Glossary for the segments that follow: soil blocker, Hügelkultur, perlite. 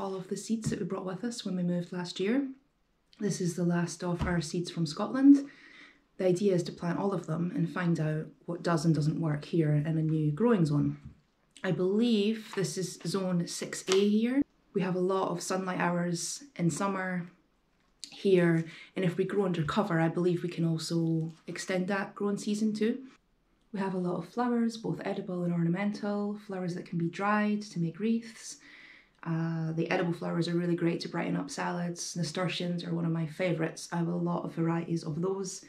all of the seeds that we brought with us when we moved last year. This is the last of our seeds from Scotland. The idea is to plant all of them and find out what does and doesn't work here in a new growing zone. I believe this is zone 6A here. We have a lot of sunlight hours in summer here, and if we grow under cover, I believe we can also extend that growing season too. We have a lot of flowers, both edible and ornamental, flowers that can be dried to make wreaths. The edible flowers are really great to brighten up salads. Nasturtiums are one of my favourites. I have a lot of varieties of those.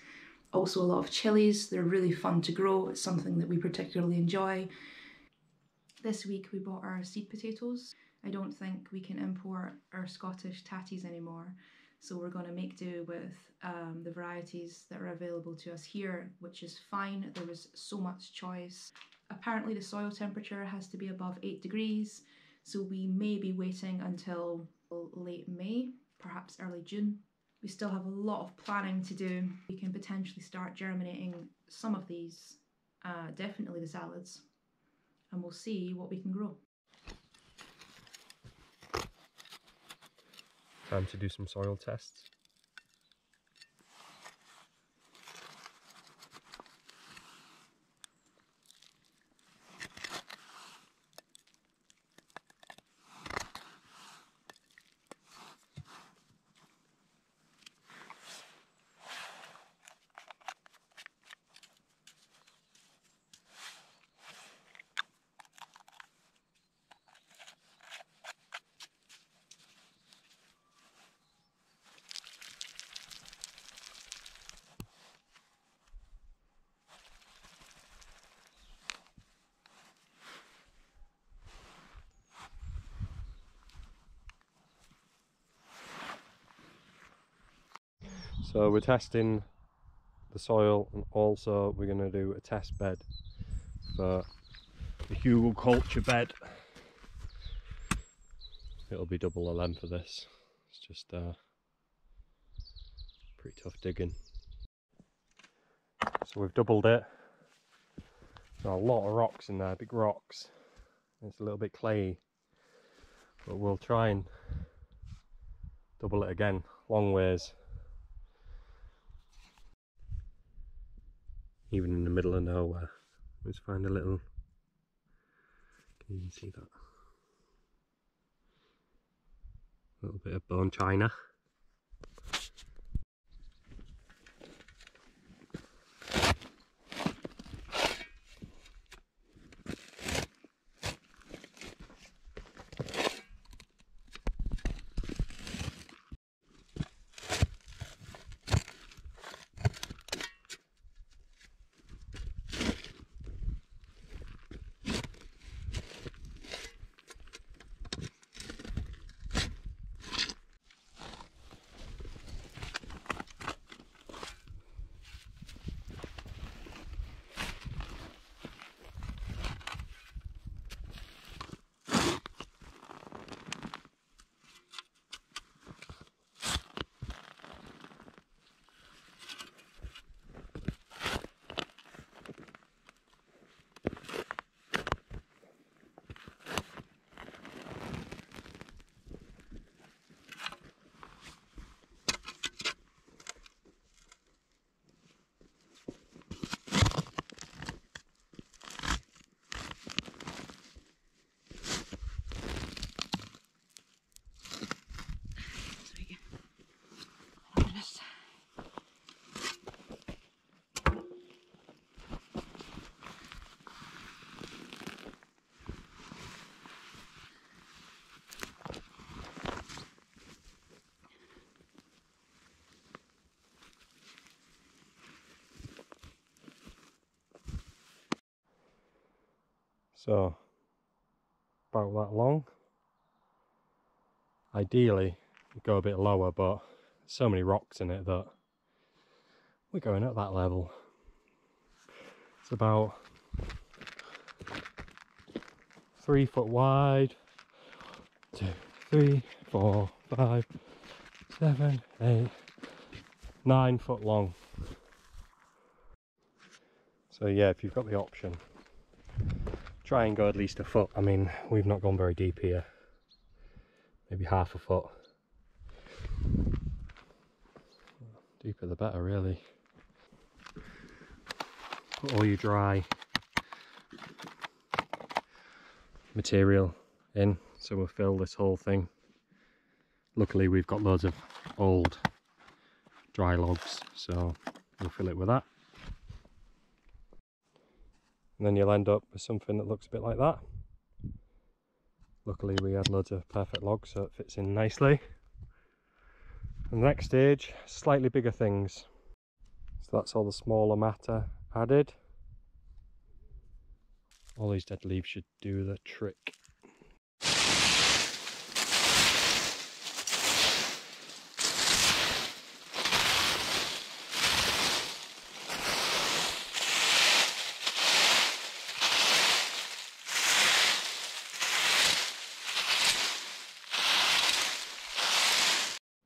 Also a lot of chilies. They're really fun to grow. It's something that we particularly enjoy. This week we bought our seed potatoes. I don't think we can import our Scottish tatties anymore, so we're going to make do with the varieties that are available to us here, which is fine. There was so much choice. Apparently the soil temperature has to be above 8 degrees, so we may be waiting until late May, perhaps early June. We still have a lot of planning to do. We can potentially start germinating some of these, definitely the salads, and we'll see what we can grow. Time to do some soil tests. So we're testing the soil, and also we're going to do a test bed for the Hügelkultur bed. It'll be double the length of this. It's just pretty tough digging. So we've doubled it. There are a lot of rocks in there, big rocks. It's a little bit clayey, but we'll try and double it again, long ways. Even in the middle of nowhere, let's find a little, can you even see that? A little bit of bone china. So, about that long. Ideally, we go a bit lower, but there's so many rocks in it that we're going at that level. It's about 3 foot wide. 9 foot long. So yeah, if you've got the option, try and go at least a foot. I mean, we've not gone very deep here. maybe half a foot. Deeper the better, really. Put all your dry material in, so we'll fill this whole thing. Luckily we've got loads of old dry logs, so we'll fill it with that. And then you'll end up with something that looks a bit like that. Luckily we had loads of perfect logs, so it fits in nicely. And the next stage, slightly bigger things. So that's all the smaller matter added. All these dead leaves should do the trick.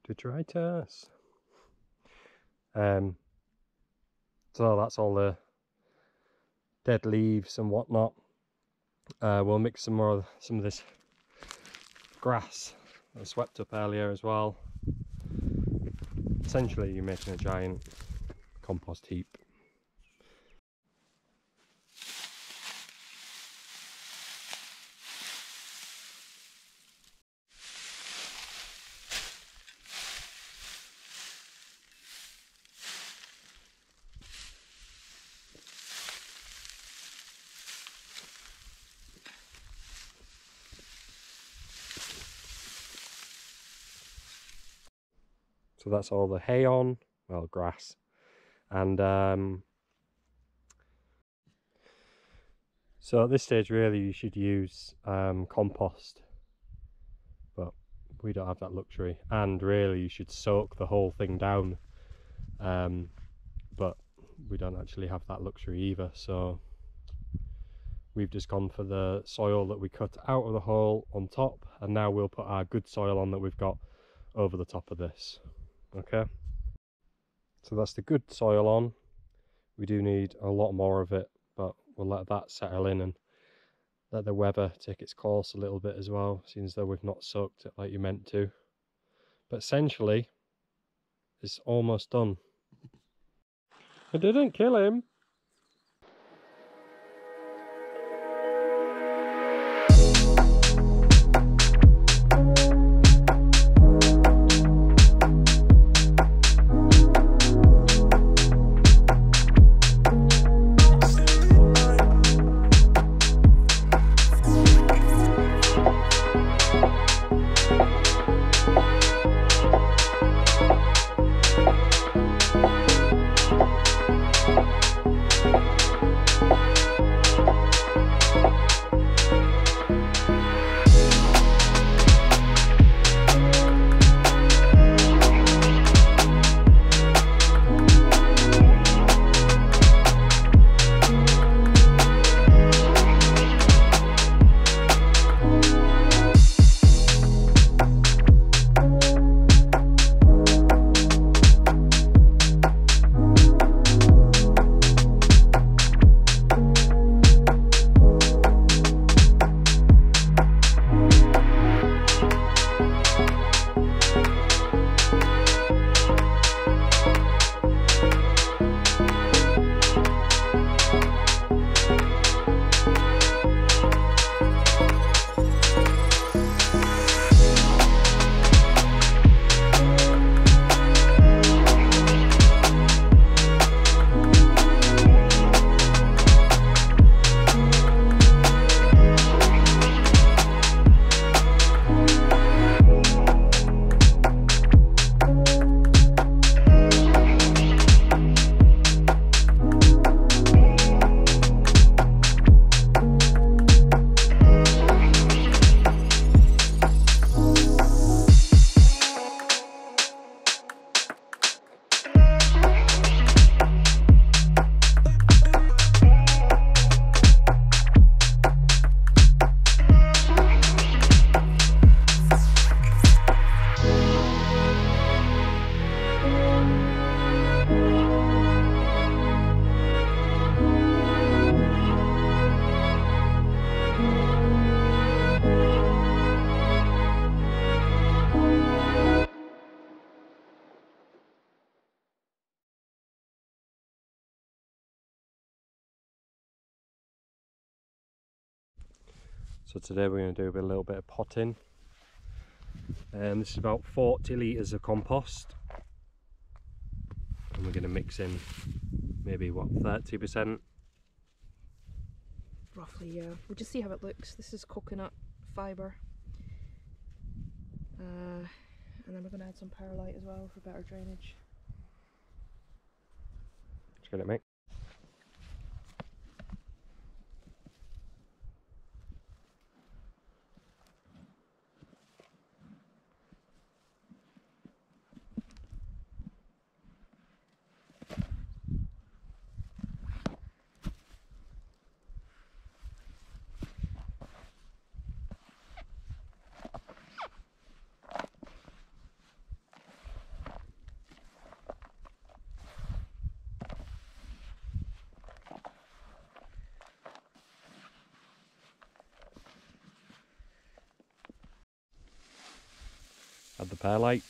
Detritus. So that's all the dead leaves and whatnot. We'll mix some of this grass that I swept up earlier as well. Essentially, you're making a giant compost heap. So that's all the hay on, well, grass, and so at this stage really you should use compost, but we don't have that luxury, and really you should soak the whole thing down, but we don't actually have that luxury either, so we've just gone for the soil that we cut out of the hole on top, and now we'll put our good soil on that we've got over the top of this. Okay, so that's the good soil on. We do need a lot more of it, but we'll let that settle in and let the weather take its course a little bit as well, seeing as though we've not soaked it like you meant to. But essentially, it's almost done. I didn't kill him. So today we're going to do a little bit of potting. This is about 40 litres of compost, and we're going to mix in maybe, what, 30%? Roughly, yeah. We'll just see how it looks. This is coconut fibre. And then we're going to add some perlite as well for better drainage. Let's get it, mate. Add the perlite.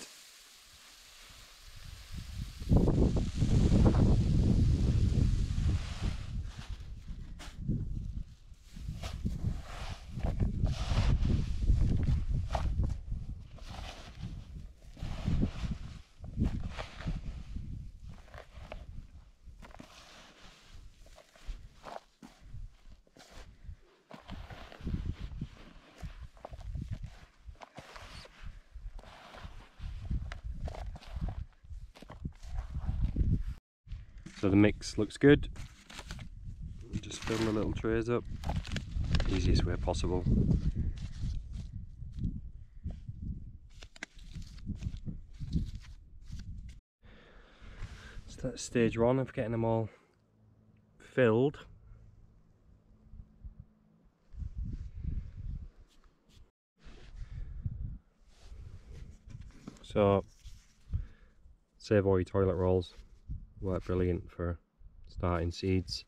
So the mix looks good. Just fill the little trays up, easiest way possible. So that's stage one of getting them all filled. So save all your toilet rolls. Work brilliant for starting seeds.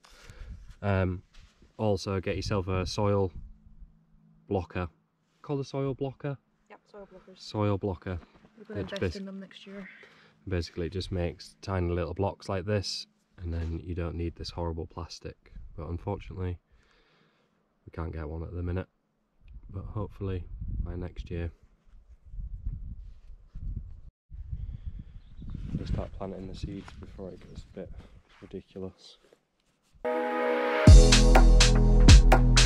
Also get yourself a soil blocker. Called a soil blocker? Yep, soil blockers. Soil blocker. We're going to invest in them next year. Basically it just makes tiny little blocks like this, and then you don't need this horrible plastic. But unfortunately we can't get one at the minute, but hopefully by next year. Start planting the seeds before it gets a bit ridiculous.